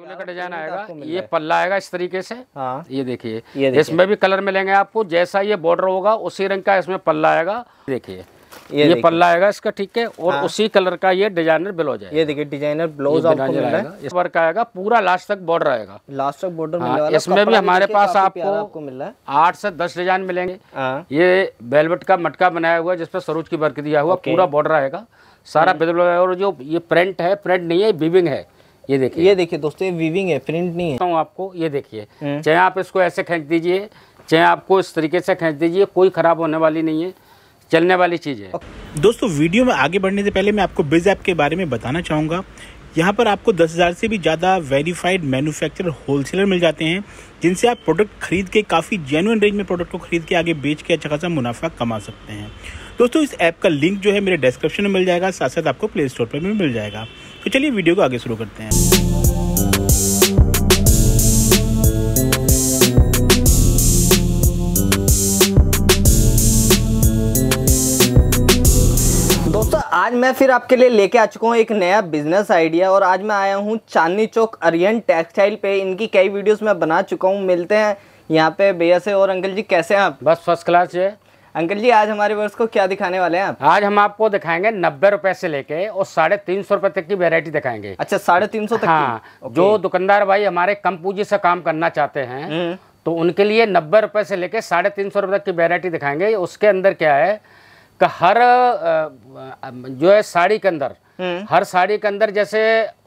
चोले का डिजाइन आएगा, ये पल्ला आएगा इस तरीके से। हाँ ये देखिए, इसमें भी कलर मिलेंगे आपको, जैसा ये बॉर्डर होगा उसी रंग का इसमें पल्ला आएगा। देखिए ये पल्ला आएगा इसका, ठीक है, और उसी कलर का ये डिजाइनर ब्लाउज है। ये देखिए डिजाइनर ब्लाउज आपको मिल रहा है, इस वर्क आएगा पूरा, लास्ट तक बॉर्डर आएगा, लास्ट तक बॉर्डर मिलने वाला है। इसमें भी हमारे पास आपको मिल रहा है 8 से 10 डिजाइन मिलेंगे। ये वेलवेट का मटका बनाया हुआ है जिसपे सरूज की वर्क दिया हुआ, पूरा बॉर्डर आएगा सारा बेदल। और जो ये प्रिंट है, प्रिंट नहीं है, वीविंग है। ये देखिए, ये देखिए दोस्तों, ये वीविंग है, प्रिंट नहीं है आपको। ये देखिए, चाहे आप इसको ऐसे खींच दीजिए, चाहे आपको इस तरीके से खींच दीजिए, कोई खराब होने वाली नहीं है, चलने वाली चीज है। दोस्तों वीडियो में आगे बढ़ने से पहले मैं आपको बिज़ ऐप के बारे में बताना चाहूँगा। यहाँ पर आपको 10,000 से भी ज़्यादा वेरीफाइड मैन्युफैक्चरर होलसेलर मिल जाते हैं, जिनसे आप प्रोडक्ट खरीद के काफ़ी जेन्युइन रेंज में प्रोडक्ट को खरीद के आगे बेच के अच्छा खासा मुनाफा कमा सकते हैं। दोस्तों इस ऐप का लिंक जो है मेरे डिस्क्रिप्शन में मिल जाएगा, साथ साथ आपको प्ले स्टोर पर भी मिल जाएगा। तो चलिए वीडियो को आगे शुरू करते हैं। आज मैं फिर आपके लिए लेके आ चुका हूँ एक नया बिजनेस आइडिया, और आज मैं आया हूँ चांदनी चौक अरिहंत टेक्सटाइल पे। इनकी कई वीडियोस मैं बना चुका हूँ। मिलते हैं यहाँ पे भैया से। और अंकल जी कैसे हैं आप? बस फर्स्ट क्लास है अंकल जी। आज हमारे वर्ष को क्या दिखाने वाले हैं आप? आज हम आपको दिखाएंगे 90 रुपए से लेके और 350 रुपए तक की वेरायटी दिखाएंगे। अच्छा, 350 तक? हाँ, जो दुकानदार भाई हमारे कम पूंजी से काम करना चाहते हैं तो उनके लिए 90 रुपए से लेके 350 रुपए तक की वेरायटी दिखाएंगे। उसके अंदर क्या है, हर जो है साड़ी के अंदर, हर साड़ी के अंदर जैसे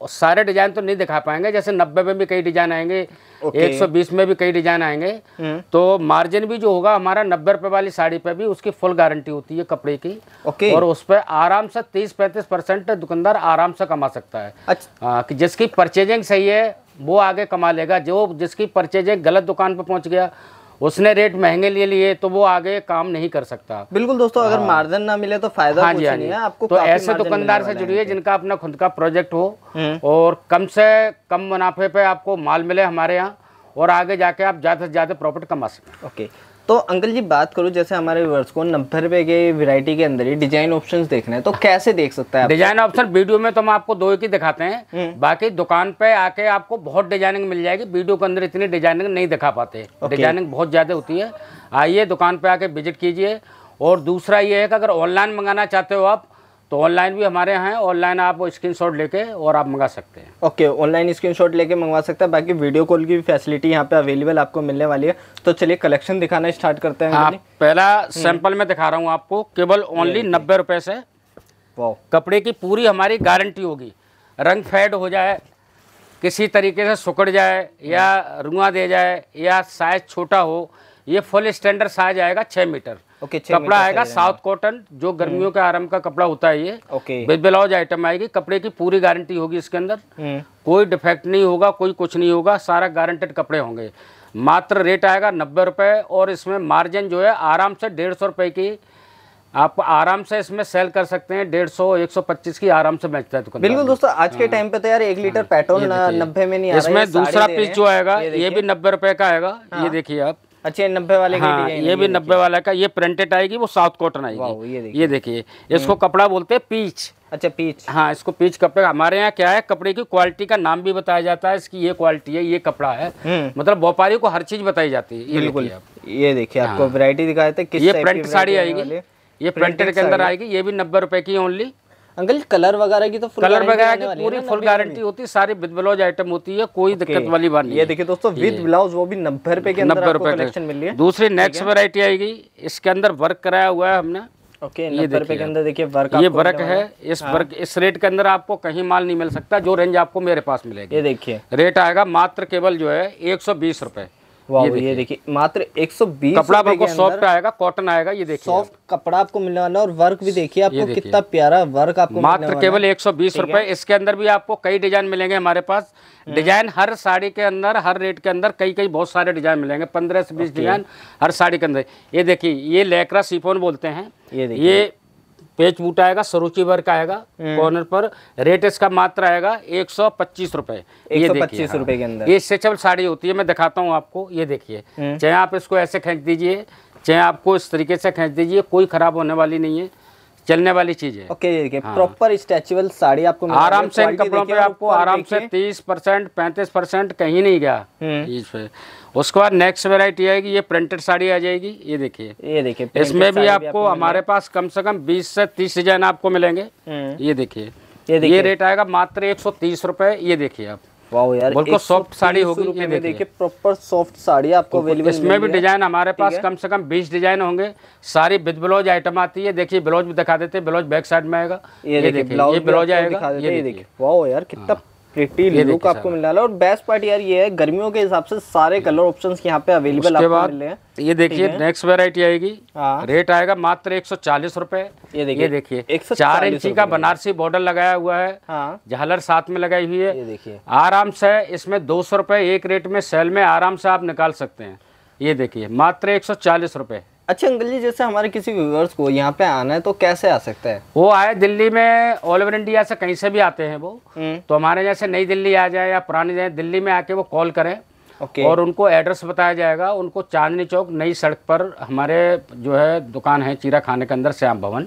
सारे डिजाइन तो नहीं दिखा पाएंगे, जैसे 90 में भी कई डिजाइन आएंगे, 120 में भी कई डिजाइन आएंगे। तो मार्जिन भी जो होगा हमारा 90 रुपए वाली साड़ी पे भी उसकी फुल गारंटी होती है कपड़े की। और उस पर आराम से 30-35% दुकानदार आराम से कमा सकता है। अच्छा। जिसकी परचेजिंग सही है वो आगे कमा लेगा, जो जिसकी परचेजिंग गलत दुकान पर पहुंच गया, उसने रेट महंगे ले लिए तो वो आगे काम नहीं कर सकता। बिल्कुल दोस्तों, अगर मार्जिन ना मिले तो फायदा कुछ नहीं है आपको। तो ऐसे दुकानदार से जुड़िए जिनका अपना खुद का प्रोजेक्ट हो और कम से कम मुनाफे पे आपको माल मिले हमारे यहाँ, और आगे जाके आप ज्यादा से ज्यादा प्रॉफिट कमा सकते। ओके, तो अंकल जी बात करूँ, जैसे हमारे व्यूअर्स को 90 रुपए के वैरायटी के अंदर ही डिजाइन ऑप्शंस देखना है तो कैसे देख सकता है? डिजाइन ऑप्शन वीडियो में तो हम आपको 2 ही दिखाते हैं, बाकी दुकान पे आके आपको बहुत डिजाइनिंग मिल जाएगी। वीडियो के अंदर इतनी डिजाइनिंग नहीं दिखा पाते, डिजाइनिंग बहुत ज्यादा होती है। आइए दुकान पे आके विजिट कीजिए। और दूसरा ये है कि अगर ऑनलाइन मंगाना चाहते हो आप तो ऑनलाइन भी हमारे यहाँ है, ऑनलाइन आप स्क्रीनशॉट लेके और आप मंगा सकते हैं। ओके, ऑनलाइन स्क्रीनशॉट लेके मंगवा सकते हैं। बाकी वीडियो कॉल की भी फैसिलिटी यहाँ पे अवेलेबल आपको मिलने वाली है। तो चलिए कलेक्शन दिखाना स्टार्ट करते हैं। हाँ, पहला सैंपल मैं दिखा रहा हूँ आपको, केवल ओनली 90 रुपये से। कपड़े की पूरी हमारी गारंटी होगी, रंग फेड हो जाए, किसी तरीके से सुकड़ जाए या रुआ दे जाए या साइज छोटा हो, ये फुल स्टैंडर्ड साइज आएगा 6 मीटर। कपड़ा आएगा साउथ कॉटन, जो गर्मियों के आराम का कपड़ा होता है ये। विद ब्लाउज आइटम आएगी। कपड़े की पूरी गारंटी होगी इसके अंदर, कोई डिफेक्ट नहीं होगा, कोई कुछ नहीं होगा, सारा गारंटेड कपड़े होंगे। मात्र रेट आएगा 90 रुपए, और इसमें मार्जिन जो है आराम से 150 रुपए की आप आराम से इसमें सेल कर सकते हैं। 150, 125 की आराम से बेचता है दुकान। बिल्कुल दोस्तों, आज के टाइम पे तो यार 1 लीटर पेट्रोल 90 में नहीं आ रहा है। इसमें दूसरा पीस जो आएगा ये भी 90 रुपए का आएगा। ये देखिए आप। अच्छा, 90 वाले का। हाँ, ये भी 90 वाला का, ये प्रिंटेड आएगी, वो साउथ कॉटन आएगी। ये देखिए, इसको कपड़ा बोलते हैं पीच। अच्छा, पीच। हाँ, इसको पीच कपड़ा। हमारे यहाँ क्या है, कपड़े की क्वालिटी का नाम भी बताया जाता है, इसकी ये क्वालिटी है, ये कपड़ा है, मतलब व्यापारी को हर चीज बताई जाती है। बिल्कुल, ये देखिए आपको वैरायटी दिखाते हैं। ये प्रिंट साड़ी आएगी, ये प्रिंटेड के अंदर आएगी, ये भी 90 रुपए की ओनली। अंकल कलर वगैरह की तो कलर वगैरह की पूरी फुल गारंटी होती है, सारी विद ब्लाउज आइटम होती है, कोई दिक्कत वाली बात नहीं। ये देखिए दोस्तों, विद ब्लाउज, वो भी 90 रुपए के अंदर आपको कलेक्शन मिल रही है। दूसरी नेक्स्ट वैरायटी आएगी, इसके अंदर वर्क कराया हुआ है हमने। ओके, 90 रुपए के अंदर देखिए वर्क, ये वर्क है। इस वर्क, इस रेट के अंदर आपको कहीं माल नहीं मिल सकता, जो रेंज आपको मेरे पास मिलेगी। ये देखिए, रेट आएगा मात्र केवल जो है 120 रुपए। ये देखिए मात्र 120। कपड़ा आपको सॉफ्ट आएगा, कॉटन आएगा। ये देखिए सॉफ्ट कपड़ा आपको मिलने वाला है, और वर्क भी देखिए आपको कितना प्यारा वर्क आपको मात्र केवल 120 रुपए। इसके अंदर भी आपको कई डिजाइन मिलेंगे हमारे पास। डिजाइन हर साड़ी के अंदर, हर रेट के अंदर कई बहुत सारे डिजाइन मिलेंगे, 15 से 20 डिजाइन हर साड़ी के अंदर। ये देखिए, ये लेकरा शिफॉन बोलते हैं। ये पेच बूट आएगा, सरूची वर्क आएगा कॉर्नर पर। रेट इसका मात्र आएगा 125 रुपए। ये 125 रुपए के अंदर ये स्ट्रेचेबल साड़ी होती है। मैं दिखाता हूँ आपको, ये देखिए, चाहे आप इसको ऐसे खींच दीजिए, चाहे आपको इस तरीके से खींच दीजिए, कोई खराब होने वाली नहीं है, चलने वाली चीज है। ओके देखिए प्रॉपर स्ट्रेचेबल साड़ी आपको आराम से कपड़ों पे आपको आराम से 30% 35% कहीं नहीं गया इस पे। उसके बाद नेक्स्ट वेराइटी आएगी, ये प्रिंटेड साड़ी आ जाएगी। ये देखिए, ये देखिए इसमें भी आपको हमारे पास कम से कम 20 से 30 डिजाइन आपको मिलेंगे। ये देखिए, ये रेट आएगा मात्र 130 रुपए। ये देखिए आप, वाओ यार, बिल्कुल सॉफ्ट साड़ी होगी। ये देखिए प्रॉपर सॉफ्ट साड़ी आपको अवेलेबल। इसमें भी डिजाइन हमारे पास कम से कम 20 डिजाइन होंगे। सारी विद ब्लाउज आइटम आती है। देखिए ब्लाउज भी दिखा देते हैं, ब्लाउज बैक साइड में आएगा। ये देखिए ब्लाउज आएगा। ये देखिए, वाओ यार कितना प्रिटी लुक आपको मिल रहा है। और बेस्ट पार्ट यार ये है, गर्मियों के हिसाब से सारे कलर ऑप्शंस यहाँ पे अवेलेबल आपको मिल रहे हैं। ये देखिए नेक्स्ट वैरायटी आएगी, रेट आएगा मात्र 140 रुपए। ये देखिए 4 इंची का बनारसी बॉर्डर लगाया हुआ है, झालर साथ में लगाई हुई है। ये देखिए आराम से इसमें 200 रुपए एक रेट में सेल में आराम से आप निकाल सकते हैं। ये देखिए मात्र 140 रुपए। अच्छा अंकल जी, जैसे हमारे किसी व्यूअर्स को यहाँ पे आना है तो कैसे आ सकता है? वो आए दिल्ली में, ऑल ओवर इंडिया से कहीं से भी आते हैं वो, तो हमारे जैसे नई दिल्ली आ जाए या पुरानी जाए, दिल्ली में आके वो कॉल करें और उनको एड्रेस बताया जाएगा। उनको चांदनी चौक नई सड़क पर हमारे जो है दुकान है, चीरा खाने के अंदर श्याम भवन,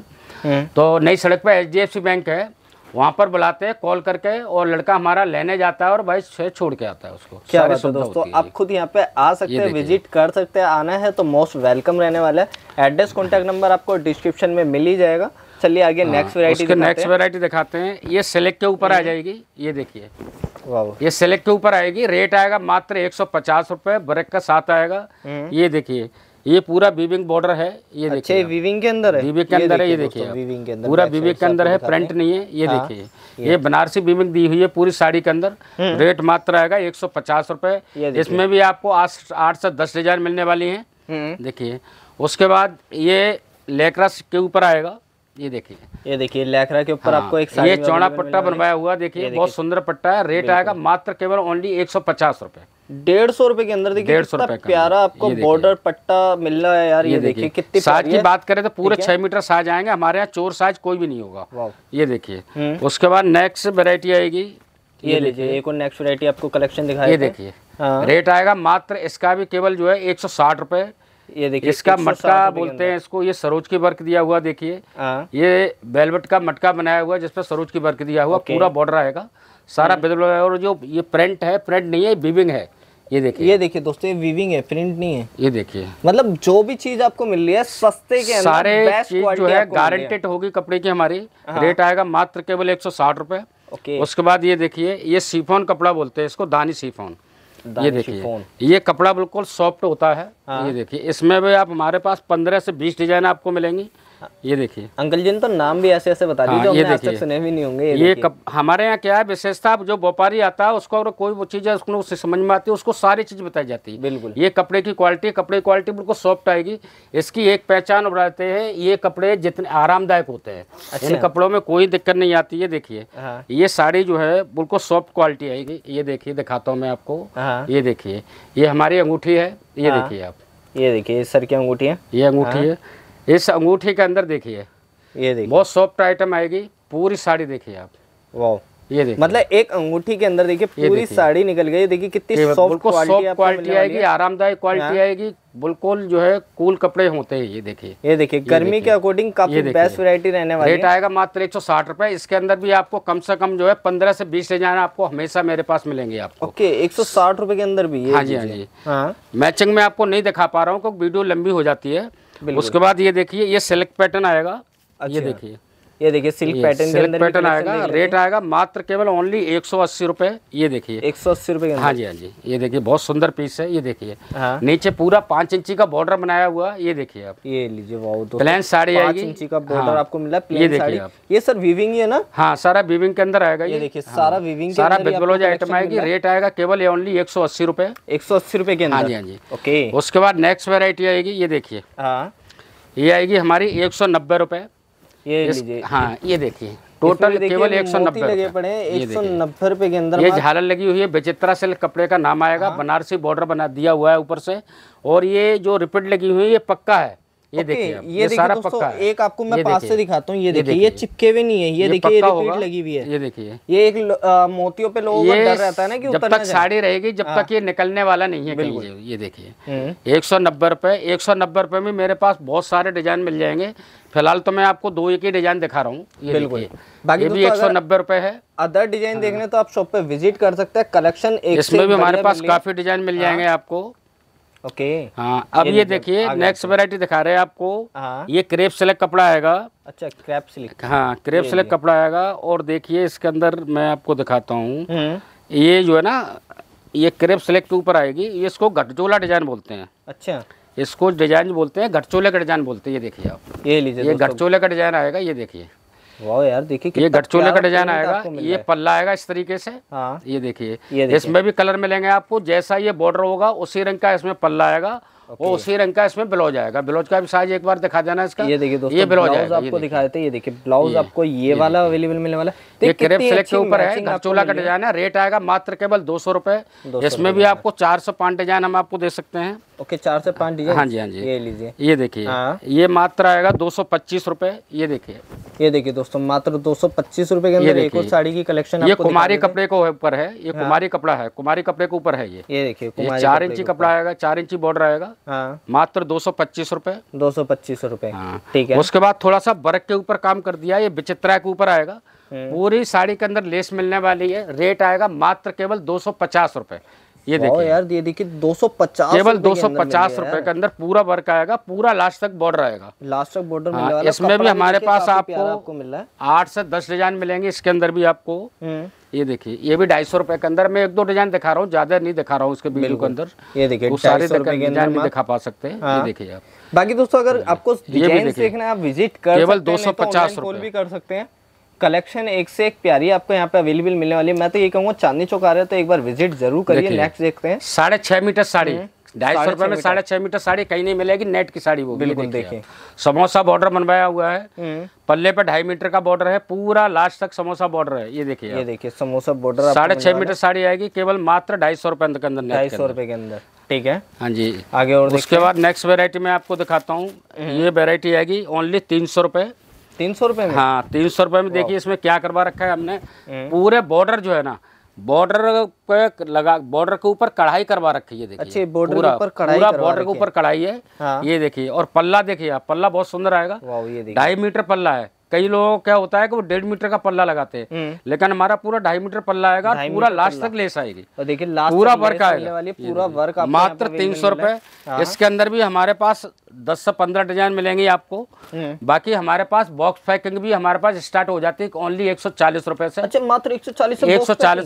तो नई सड़क पर HDFC बैंक है, वहाँ पर बुलाते हैं कॉल करके और लड़का हमारा लेने जाता है और भाई छोड़ के आता है उसको। क्या बात है दोस्तों, आप खुद यहाँ पे आ सकते हैं, विजिट कर सकते हैं। आना है तो मोस्ट वेलकम रहने वाला है। एड्रेस कॉन्टैक्ट नंबर आपको डिस्क्रिप्शन में मिल ही जाएगा। चलिए आगे नेक्स्ट वैरायटी दिखाते हैं। ये सिल्क के ऊपर आ जाएगी। ये देखिए, ये सिल्क के ऊपर आएगी। रेट आएगा मात्र 150 रुपए, ब्रेक का साथ आएगा। ये देखिए, ये पूरा वीविंग बॉर्डर है। ये देखिए वीविंग के अंदर है, वीविंग के अंदर है। ये देखिए पूरा वीविंग के अंदर है, प्रिंट नहीं है। ये देखिए ये बनारसी वीविंग दी हुई है पूरी साड़ी के अंदर। रेट मात्र आएगा 150 रुपए। इसमें भी आपको 8 से 10 डिजाइन मिलने वाली हैं। देखिए उसके बाद ये लेकरा के ऊपर आएगा। ये देखिए, ये देखिए लेखरा के ऊपर आपको एक साड़ी, ये चौड़ा पट्टा बनवाया हुआ, देखिए बहुत सुंदर पट्टा है। रेट आएगा मात्र केवल ओनली 150 रुपए। 150 रुपए के अंदर देखिए 150 रुपए प्यारा आपको बॉर्डर पट्टा मिल रहा है यार। ये देखिए कितनी साइज की बात करें तो पूरे 6 मीटर साइज आएंगे हमारे यहाँ, चोर साइज कोई भी नहीं होगा। ये देखिए उसके बाद नेक्स्ट वेरायटी आएगी। ये लीजिए एक और नेक्स्ट वेरायटी आपको कलेक्शन दिखाई। ये देखिए रेट आएगा मात्र इसका भी केवल जो है 160 रुपए। ये देखिए इसका मटका बोलते हैं इसको, ये सरोज की वर्क दिया हुआ। देखिए ये वेलवेट का मटका बनाया हुआ जिसपे सरोज की वर्क दिया हुआ, पूरा बॉर्डर आएगा सारा बदल। और जो ये प्रिंट है, प्रिंट नहीं है, वीविंग है। ये देखिए, ये देखिए दोस्तों, ये वीविंग है, प्रिंट नहीं है। ये देखिए मतलब जो भी चीज आपको मिल रही है सस्ते के अंदर बेस्ट क्वालिटी जो है, गारंटेड होगी कपड़े की हमारी। रेट आएगा मात्र केवल 160 रुपए। उसके बाद ये देखिए, ये शिफॉन कपड़ा बोलते हैं इसको, दानी शिफॉन। ये देखिए ये कपड़ा बिल्कुल सॉफ्ट होता है। ये देखिए इसमें भी आप हमारे पास 15 से 20 डिजाइन आपको मिलेंगी। ये देखिए अंकल जी ने तो नाम भी ऐसे ऐसे बता दीजिए हमने आज तक सुने भी नहीं होंगे। ये हमारे यहाँ क्या है विशेषता, जो व्यापारी आता है उसको अगर कोई वो चीज है उसको समझ में आती है, उसको सारी चीज बताई जाती है। बिल्कुल ये कपड़े की क्वालिटी, कपड़े की क्वालिटी बिल्कुल सॉफ्ट आएगी। इसकी एक पहचान बनाते हैं, ये कपड़े जितने आरामदायक होते हैं, इन कपड़ों में कोई दिक्कत नहीं आती है। देखिए ये साड़ी जो है बिल्कुल सॉफ्ट क्वालिटी आएगी। ये देखिए दिखाता हूँ मैं आपको। ये देखिए ये हमारी अंगूठी है। ये देखिए आप, ये देखिए सर की अंगूठी है। ये अंगूठी है, इस अंगूठी के अंदर देखिए ये देखिए बहुत सॉफ्ट आइटम आएगी। पूरी साड़ी देखिए आप, वाओ। ये देखिए मतलब एक अंगूठी के अंदर देखिए पूरी साड़ी निकल गई। देखिए कितनी सॉफ्ट क्वालिटी आएगी, आरामदायक क्वालिटी आएगी, बिल्कुल जो है कूल कपड़े होते हैं। ये देखिए, ये देखिए गर्मी के अकॉर्डिंग काफी बेस्ट वैरायटी रहने वाली है। रेट आएगा मात्र 160 रुपए। इसके अंदर भी आपको कम से कम जो है 15 से 20 डिजाइन आपको हमेशा मेरे पास मिलेंगे आपको। ओके 160 रुपए के अंदर भी। हाँ जी, हाँ जी, मैचिंग में आपको नहीं दिखा पा रहा हूँ क्योंकि वीडियो लंबी हो जाती है। उसके बाद ये देखिए ये सिल्क पैटर्न आएगा। ये देखिए, ये देखिए सिल्क पैटर्न, सिल्क पैटर्न आएगा। रेट आएगा मात्र केवल ओनली 180 रुपए। ये देखिए 180 रुपए। हाँ जी, हाँ जी, ये देखिए बहुत सुंदर पीस है। ये देखिए नीचे पूरा 5 इंची का बॉर्डर बनाया हुआ। ये देखिए आप, ये लीजिए, वाओ प्लेन साड़ी आएगी, 5 इंची का बॉर्डर आपको मिला। ये देखिए आप, ये सर वीविंग है ना। हाँ सारा वीविंग के अंदर आएगा। ये देखिए सारा वीविंग, सारा ब्लाउज आइटम आएगी। रेट आएगा केवल ओनली 180 रुपए, 180 रुपए के अंदर। हाँ जी, हाँ जी, ओके। उसके बाद नेक्स्ट वेरायटी आएगी। ये देखिए ये आआएगी हमारी 190 रुपए। ये हाँ ये देखिए टोटल केवल 190 रुपए के अंदर। ये झालर लगी हुई है, विचित्रा सिल्क कपड़े का नाम आएगा। बनारसी बॉर्डर बना दिया हुआ है ऊपर से, और ये जो रिपीट लगी हुई है ये पक्का है। ये देखिए, ये सारा पक्का है। एक आपको मैं पास से दिखाता हूँ, ये देखिए, ये चिपके भी नहीं है, ये देखिए रिपीट लगी हुई है, ये देखिए, ये एक मोतियों पे लोगों का डर रहता है ना कि जब तक साड़ी रहेगी जब तक ये निकलने वाला नहीं है कहीं। ये देखिए 190 रुपए, 190 रुपए में मेरे पास बहुत सारे डिजाइन मिल जाएंगे। फिलहाल तो मैं आपको दो एक ही डिजाइन दिखा रहा हूँ, ये बिल्कुल बाकी भी 190 रुपए है। अदर डिजाइन देखने तो आप शॉप पे विजिट कर सकते हैं, कलेक्शन इसमें भी हमारे पास काफी डिजाइन मिल जाएंगे आपको। ओके हाँ, अब ये देखिए नेक्स्ट वैरायटी दिखा रहे हैं आपको। हाँ, ये क्रेप सिल्क कपड़ा आएगा। अच्छा, क्रेप सिल्क, हाँ क्रेप सिल्क कपड़ा आएगा। और देखिए इसके अंदर मैं आपको दिखाता हूँ, ये जो है ना ये क्रेप सिल्क के ऊपर आएगी, इसको घटचोला डिजाइन बोलते हैं। अच्छा, इसको डिजाइन बोलते हैं, घटचोले का डिजाइन बोलते हैं। ये देखिए आप, ये लीजिए, ये घटचोले का डिजाइन आएगा। ये देखिए, वाह यार, देखिए ये घटचोले का डिजाइन आएगा, ये पल्ला आएगा इस तरीके से। हाँ, ये देखिए इसमें भी कलर मिलेंगे आपको, जैसा ये बॉर्डर होगा उसी रंग का इसमें पल्ला आएगा और उसी रंग का इसमें ब्लाउज आएगा। ब्लाउज का भी साइज एक बार दिखा देना इसका। ये देखिए दोस्तों, ये ब्लाउज आपको दिखा देते हैं। ये देखिए ब्लाउज आपको ये वाला अवेलेबल मिलने वाला है। ये क्रेप सिल्क के ऊपर है, घटचोला का डिजाइन है। रेट आएगा मात्र केवल 200 रुपए। इसमें भी आपको 4 से 5 डिजाइन हम आपको दे सकते हैं। ओके, 4 से 5 डिजाइन। हाँ जी, हाँ जी, ये लीजिए, ये देखिए, ये मात्र आएगा 225 रुपए। ये देखिए, ये देखिए दोस्तों, मात्र 225 रुपए के अंदर एक और साड़ी की कलेक्शन। ये कुमारी कपड़े के ऊपर है, ये कुमारी कपड़ा है, कुमारी कपड़े के ऊपर है। ये देखिए 4 इंची कपड़ा आएगा, 4 इंची बॉर्डर आएगा। हाँ, मात्र 225 रुपए, 225 रुपए। ठीक है, उसके बाद थोड़ा सा वर्क के ऊपर काम कर दिया, ये विचित्रा के ऊपर आएगा। पूरी साड़ी के अंदर लेस मिलने वाली है। रेट आएगा मात्र केवल 250 रुपए। ये देखिए यार, ये देखिए 250, केवल 250 रुपए के अंदर पूरा वर्क आएगा, पूरा लास्ट तक बॉर्डर आएगा, लास्ट तक बॉर्डर मिलने वाला। इसमें भी हमारे पास आपको मिल रहा है 8 से 10 डिजाइन मिलेंगे इसके अंदर भी आपको। ये देखिए, ये भी 250 रुपए के अंदर। मैं एक दो डिजाइन दिखा रहा हूँ, ज्यादा नहीं दिखा रहा हूँ इसके वीडियो के अंदर। ये देखिए सारे डिजाइन भी दिखा पा सकते हैं। ये देखिए आप, बाकी दोस्तों अगर आपको डिजाइन देखना है आप विजिट कर, केवल 250 रुपए भी कर सकते हैं। कलेक्शन एक से एक प्यारी आपको यहाँ पे अवेलेबल मिलने वाली है। मैं तो ये कहूँगा चांदनी चौक आ रहे हैं तो एक बार विजिट जरूर करिए। नेक्स्ट देखते हैं 6.5 मीटर साड़ी, 250 रुपए में 6.5 मीटर साड़ी कहीं नहीं मिलेगी, नेट की साड़ी वो बिल्कुल। देखिए समोसा बॉर्डर बनवाया हुआ है, पल्ले पे 2.5 मीटर का बॉर्डर है, पूरा लास्ट तक समोसा बॉर्डर है। ये देखिए, ये देखिए समोसा बॉर्डर। 6.5 मीटर साड़ी आएगी केवल मात्र 250 रुपए के अंदर, 250 रुपए के अंदर। ठीक है, हाँ जी, आगे। और उसके बाद नेक्स्ट वेरायटी में आपको दिखाता हूँ, ये वेरायटी आएगी ओनली 300 रुपए, 300 रुपए में। हाँ, 300 रुपए में। देखिए इसमें क्या करवा रखा है हमने, पूरे बॉर्डर जो है ना, बॉर्डर पे लगा, बॉर्डर के ऊपर कढ़ाई करवा रखी है। देखिए, अच्छा, बॉर्डर के ऊपर कढ़ाई, पूरा बॉर्डर के ऊपर कढ़ाई है। हाँ, ये देखिए। और पल्ला देखिए आप, पल्ला बहुत सुंदर आएगा। 2.5 मीटर पल्ला है। कई लोग क्या होता है कि वो 1.5 मीटर का पल्ला लगाते हैं, लेकिन हमारा पूरा 2.5 मीटर पल्ला आएगा, पूरा लास्ट तक लेस आएगी। देखिए पूरा वर्क आएगा, पूरा वर्क, मात्र 300 रुपए। इसके अंदर भी हमारे पास 10 से 15 डिजाइन मिलेंगे आपको। बाकी हमारे पास बॉक्स पैकिंग भी हमारे पास स्टार्ट हो जाती है ओनली 140 रुपए से। अच्छा, मात्र 140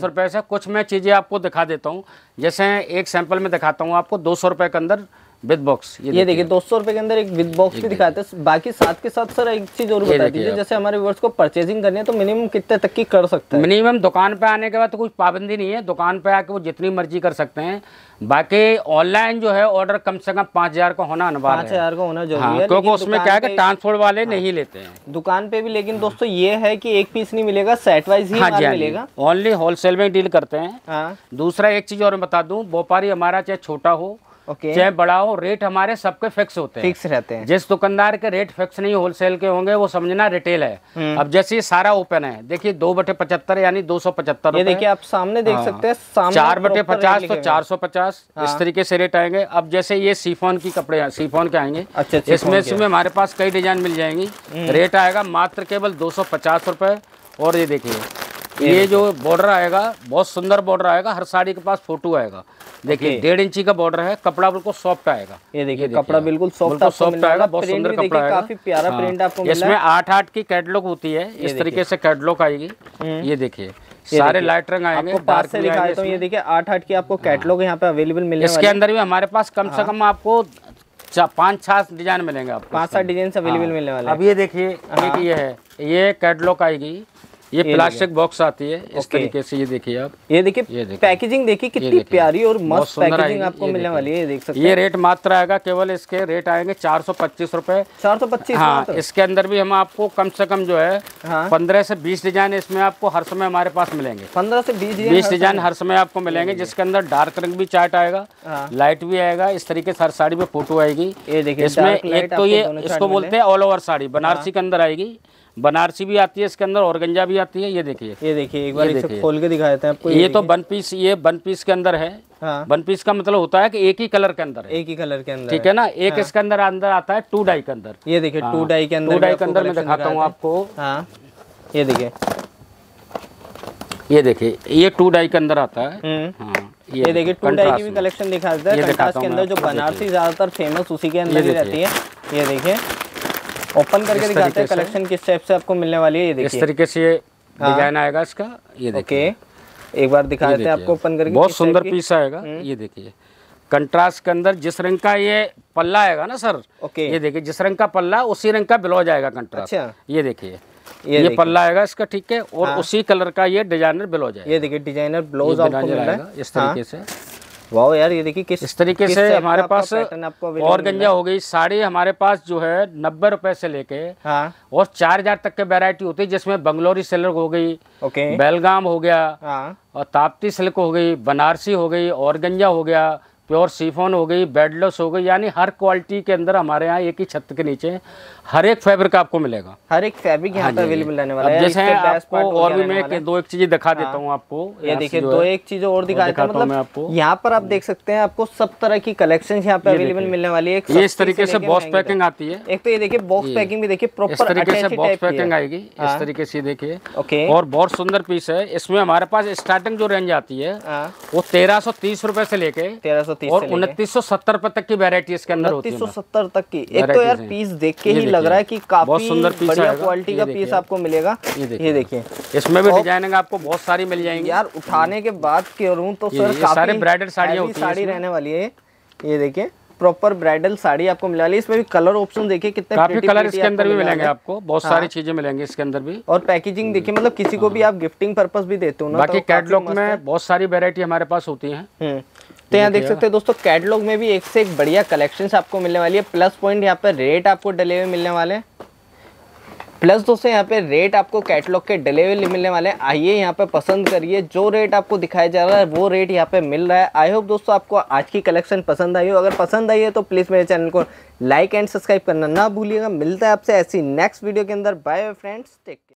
रुपए से। कुछ मैं चीजें आपको दिखा देता हूँ, जैसे एक सैंपल में दिखाता हूँ आपको 200 रुपए के अंदर विद बॉक्स। ये देखिए 200 रुपए के अंदर एक विद बॉक्स भी दिखाते हैं। बाकी साथ के साथ सर एक चीज जरूर बता दीजिए, जैसे हमारे व्यूअर्स को परचेजिंग करनी है तो मिनिमम कितने तक की कर सकते हैं? मिनिमम दुकान पे आने के बाद तो कुछ पाबंदी नहीं है, दुकान पे आके वो जितनी मर्जी कर सकते हैं। बाकी ऑनलाइन जो है ऑर्डर कम से कम 5,000 का होना अनिवार्य है, 5,000 का होना जरूरी है, क्योंकि उसमें क्या है कि ट्रांसपोर्ट वाले नहीं लेते हैं दुकान पे भी। लेकिन दोस्तों ये है कि एक पीस नहीं मिलेगा, सेट वाइज ही मिलेगा, ओनली होलसेल में डील करते हैं। दूसरा एक चीज और बता दूं, व्यापारी हमारा चाहे छोटा हो चाहे बड़ा हो, रेट हमारे सबके फिक्स होते हैं, फिक्स रहते हैं। जिस दुकानदार के रेट फिक्स नहीं होलसेल के होंगे वो समझना रिटेल है। अब जैसे ये सारा ओपन है, देखिए 2/75 यानी 275। ये देखिए आप सामने देख सकते हैं, सामने 4/50 तो 450, इस तरीके से रेट आएंगे। अब जैसे ये सीफोन की कपड़े, सीफोन के आएंगे, इसमें हमारे पास कई डिजाइन मिल जाएंगी। रेट आएगा मात्र केवल 250 रुपए। और ये देखिए, ये जो बॉर्डर आएगा बहुत सुंदर बॉर्डर आएगा, हर साड़ी के पास फोटो आएगा। देखिए 1.5 इंची का बॉर्डर है, कपड़ा बिल्कुल सॉफ्ट आएगा। ये देखिए कपड़ा बिल्कुल सॉफ्ट आएगा, बहुत सुंदर कपड़ा आएगा, काफी प्यारा प्रिंट आपको मिला है। इसमें 8-8 की कैटलॉग होती है, इस तरीके से कैटलॉग आएगी। ये देखिए सारे लाइट रंग आएंगे, पास से दिखाता हूं। ये देखिए 8-8 की आपको कैटलॉग यहाँ पे अवेलेबल मिलेगी। इसके अंदर भी हमारे पास कम से कम आपको 5-6 डिजाइन मिलेंगे, आपको 5-7 डिजाइन अवेलेबल मिलने वाले। अब ये देखिए, ये है, ये कैटलॉग आएगी। ये प्लास्टिक बॉक्स आती है इस तरीके से, ये देखिए आप, ये देखिए पैकेजिंग देखिए कितनी प्यारी और मस्त पैकेजिंग आपको मिलने वाली है, ये देख सकते हैं। ये रेट मात्र आएगा, केवल इसके रेट आएंगे 425 रुपए, 425। हाँ, इसके अंदर भी हम आपको कम से कम जो है 15 से 20 डिजाइन इसमें आपको हर समय हमारे पास मिलेंगे, 15 से 20 डिजाइन हर समय आपको मिलेंगे, जिसके अंदर डार्क रंग भी चार्ट आएगा, लाइट भी आएगा, इस तरीके से हर साड़ी में फोटो आएगी। ये देखिए इसमें एक तो ये इसको बोलते हैं ऑल ओवर साड़ी, बनारसी के अंदर आएगी, बनारसी भी आती है इसके अंदर, ऑर्गेंजा भी आती है। ये देखिए, ये देखिए एक बार इसे खोल के दिखाया था आपको, ये तो वन पीस, ये वन पीस के अंदर है। हाँ। वन पीस का मतलब होता है कि एक ही कलर के अंदर, एक ही कलर के अंदर, ठीक है ना। एक इसके अंदर आता है टू डाई के अंदर, ये देखिए टू डाई के अंदर, टू डाई के अंदर मैं दिखाता हूँ आपको। ये देखिए, ये देखिए, ये टू डाई के अंदर आता है। ये देखिए टू डाई की भी कलेक्शन दिखाता है, कंट्रास्ट के अंदर जो बनारसी ज्यादातर फेमस उसी के अंदर ही रहती है। ये देखिए ओपन करके दिखाते हैं कलेक्शन किस टाइप से आपको मिलने वाली है, ये देखिए इस तरीके से ये डिजाइन आएगा इसका। ये देखिए एक बार दिखा देते हैं आपको ओपन करके, बहुत सुंदर पीस आएगा। ये देखिए कंट्रास्ट के अंदर जिस रंग का ये पल्ला आएगा ना सर, ये देखिए जिस रंग का पल्ला उसी रंग का ब्लाउज आएगा कंट्रास्ट। ये देखिए ये पल्ला आएगा इसका, ठीक है, और उसी कलर का ये डिजाइनर ब्लाउज है। ये देखिए डिजाइनर ब्लाउज आपको मिल रहा है इस तरीके से। वाओ यार, ये देखिए किस तरीके से हमारे पास और गंजा हो गई साड़ी। हमारे पास जो है 90 रुपए से लेके और 4000 तक के वैरायटी होती है, जिसमें बंगलोरी सिल्क हो गई, बेलगाम हो गया, और ताप्ती सिल्क हो गई, बनारसी हो गई, और गंजा हो गया, प्योर सीफोन हो गई, बेडलस हो गई, यानी हर क्वालिटी के अंदर हमारे यहाँ एक ही छत के नीचे हर एक फैब्रिक आपको मिलेगा, हर एक फैब्रिक यहाँ पर अवेलेबल रहने वाला है। जैसे आपको और भी मैं दो एक चीजें दिखा देता हूँ आपको, ये देखिए दो एक चीज और दिखाता हूँ मैं आपको। यहाँ पर आप देख सकते हैं आपको सब तरह की कलेक्शन यहाँ पे अवेलेबल मिलने वाली है। इस तरीके से बॉक्स पैकिंग आती है, एक तो ये देखिए बॉक्स पैकिंग भी देखिए प्रॉपर तरीके से बॉक्स पैकिंग आएगी इस तरीके से, देखिए ओके, और बहुत सुंदर पीस है। इसमें हमारे पास स्टार्टिंग जो रेंज आती है वो 1330 रुपए से लेके 2970 रुपए तक की वैरायटी इसके अंदर होती है, 2970 तक की। एक तो यार पीस देख के ही लग रहा है कि काफी बढ़िया क्वालिटी का पीस आपको मिलेगा। ये देखिए इसमें भी डिजाइनिंग आपको बहुत सारी मिल जाएंगी यार, उठाने के बाद करूँ तो सर सारे ब्राइडल साड़ी रहने वाली है। ये देखिए प्रॉपर ब्राइडल साड़ी आपको मिला ली, इसमें भी कलर ऑप्शन देखिए कितने, काफी कलर इसके अंदर भी मिलेंगे आपको, बहुत सारी चीजें मिलेंगी इसके अंदर भी। और पैकेजिंग देखिए, मतलब किसी को भी आप गिफ्टिंग पर्पस भी देते हो ना, बाकी कैटलॉग में बहुत सारी वैरायटी हमारे पास होती है। तो यहाँ देख सकते हैं दोस्तों कैटलॉग में भी एक से एक बढ़िया कलेक्शंस आपको मिलने वाली है। प्लस पॉइंट यहाँ पे रेट आपको डले हुए मिलने वाले हैं, प्लस दोस्तों यहाँ पे रेट आपको कैटलॉग के डले हुए मिलने वाले हैं। आइए यहाँ पे पसंद करिए, जो रेट आपको दिखाया जा रहा है वो रेट यहाँ पे मिल रहा है। आई होप दोस्तों आपको आज की कलेक्शन पसंद आई हो, अगर पसंद आई है तो प्लीज़ मेरे चैनल को लाइक एंड सब्सक्राइब करना ना भूलिएगा। मिलता है आपसे ऐसी नेक्स्ट वीडियो के अंदर, बाय फ्रेंड्स, टेक केयर।